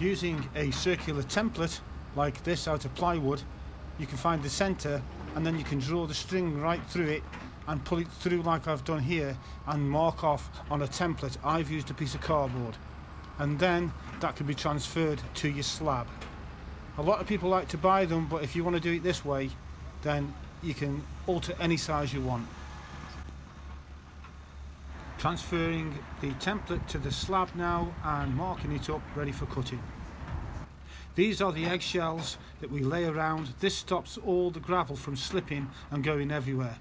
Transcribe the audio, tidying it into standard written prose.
Using a circular template like this out of plywood, you can find the center and then you can draw the string right through it and pull it through like I've done here and mark off on a template. I've used a piece of cardboard, and then that can be transferred to your slab. A lot of people like to buy them, but if you want to do it this way, then you can alter any size you want. Transferring the template to the slab now and marking it up, ready for cutting. These are the eggshells that we lay around. This stops all the gravel from slipping and going everywhere.